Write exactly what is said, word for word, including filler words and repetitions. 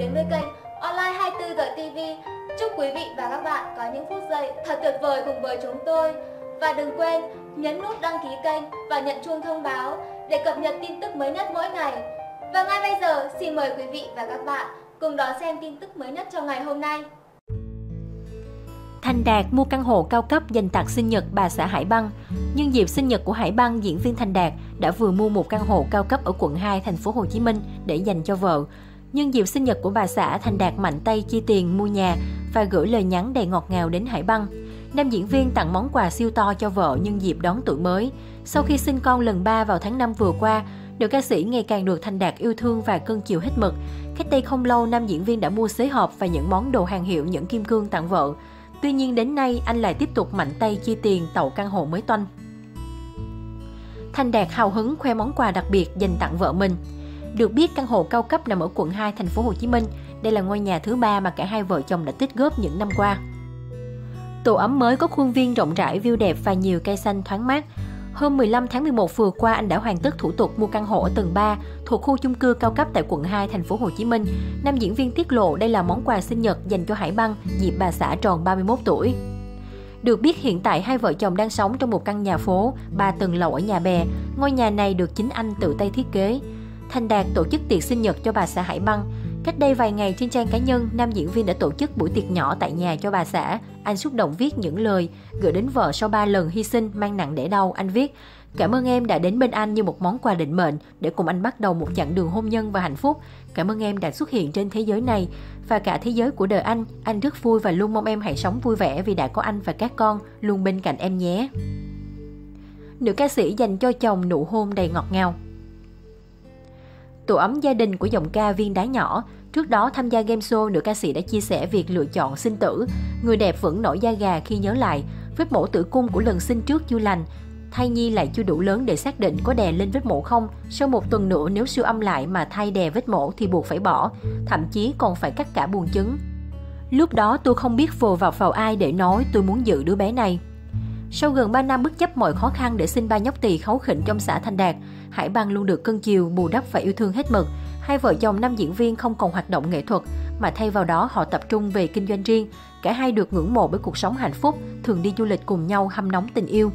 đến với kênh Online hai mươi tư giờ ti vi. Chúc quý vị và các bạn có những phút giây thật tuyệt vời cùng với chúng tôi. Và đừng quên nhấn nút đăng ký kênh và nhận chuông thông báo để cập nhật tin tức mới nhất mỗi ngày. Và ngay bây giờ xin mời quý vị và các bạn cùng đón xem tin tức mới nhất trong ngày hôm nay. Thành Đạt mua căn hộ cao cấp dành tặng sinh nhật bà xã Hải Băng. Nhân dịp sinh nhật của Hải Băng, diễn viên Thành Đạt đã vừa mua một căn hộ cao cấp ở quận hai, thành phố Hồ Chí Minh để dành cho vợ. Nhân dịp sinh nhật của bà xã, Thành Đạt mạnh tay chi tiền mua nhà và gửi lời nhắn đầy ngọt ngào đến Hải Băng. Nam diễn viên tặng món quà siêu to cho vợ nhân dịp đón tuổi mới. Sau khi sinh con lần ba vào tháng năm vừa qua, nữ ca sĩ ngày càng được Thành Đạt yêu thương và cưng chiều hết mực. Cách đây không lâu, nam diễn viên đã mua xế hộp và những món đồ hàng hiệu, những kim cương tặng vợ. Tuy nhiên đến nay, anh lại tiếp tục mạnh tay chi tiền tậu căn hộ mới toanh. Thành Đạt hào hứng khoe món quà đặc biệt dành tặng vợ mình. Được biết, căn hộ cao cấp nằm ở quận hai, thành phố Hồ Chí Minh. Đây là ngôi nhà thứ ba mà cả hai vợ chồng đã tích góp những năm qua. Tổ ấm mới có khuôn viên rộng rãi, view đẹp và nhiều cây xanh thoáng mát. Hôm mười lăm tháng mười một vừa qua, anh đã hoàn tất thủ tục mua căn hộ ở tầng ba thuộc khu chung cư cao cấp tại quận hai, thành phố Hồ Chí Minh. Nam diễn viên tiết lộ đây là món quà sinh nhật dành cho Hải Băng dịp bà xã tròn ba mươi mốt tuổi. Được biết hiện tại hai vợ chồng đang sống trong một căn nhà phố ba tầng lầu ở Nhà Bè. Ngôi nhà này được chính anh tự tay thiết kế. Thành Đạt tổ chức tiệc sinh nhật cho bà xã Hải Băng. Cách đây vài ngày, trên trang cá nhân, nam diễn viên đã tổ chức buổi tiệc nhỏ tại nhà cho bà xã. Anh xúc động viết những lời gửi đến vợ sau ba lần hy sinh mang nặng đẻ đau. Anh viết: "Cảm ơn em đã đến bên anh như một món quà định mệnh để cùng anh bắt đầu một chặng đường hôn nhân và hạnh phúc. Cảm ơn em đã xuất hiện trên thế giới này và cả thế giới của đời anh. Anh rất vui và luôn mong em hãy sống vui vẻ vì đã có anh và các con luôn bên cạnh em nhé." Nữ ca sĩ dành cho chồng nụ hôn đầy ngọt ngào. Tổ ấm gia đình của giọng ca Viên Đá Nhỏ. Trước đó tham gia game show, nữ ca sĩ đã chia sẻ việc lựa chọn sinh tử. Người đẹp vẫn nổi da gà khi nhớ lại vết mổ tử cung của lần sinh trước chưa lành. Thai nhi lại chưa đủ lớn để xác định có đè lên vết mổ không. Sau một tuần nữa, nếu siêu âm lại mà thai đè vết mổ thì buộc phải bỏ, thậm chí còn phải cắt cả buồng trứng. "Lúc đó tôi không biết vồ vào vào ai để nói tôi muốn giữ đứa bé này." Sau gần ba năm bất chấp mọi khó khăn để sinh ba nhóc tỳ kháu khỉnh trong xã Thành Đạt, Hải Băng luôn được cưng chiều, bù đắp và yêu thương hết mực. Hai vợ chồng nam diễn viên không còn hoạt động nghệ thuật, mà thay vào đó họ tập trung về kinh doanh riêng. Cả hai được ngưỡng mộ bởi cuộc sống hạnh phúc, thường đi du lịch cùng nhau hâm nóng tình yêu.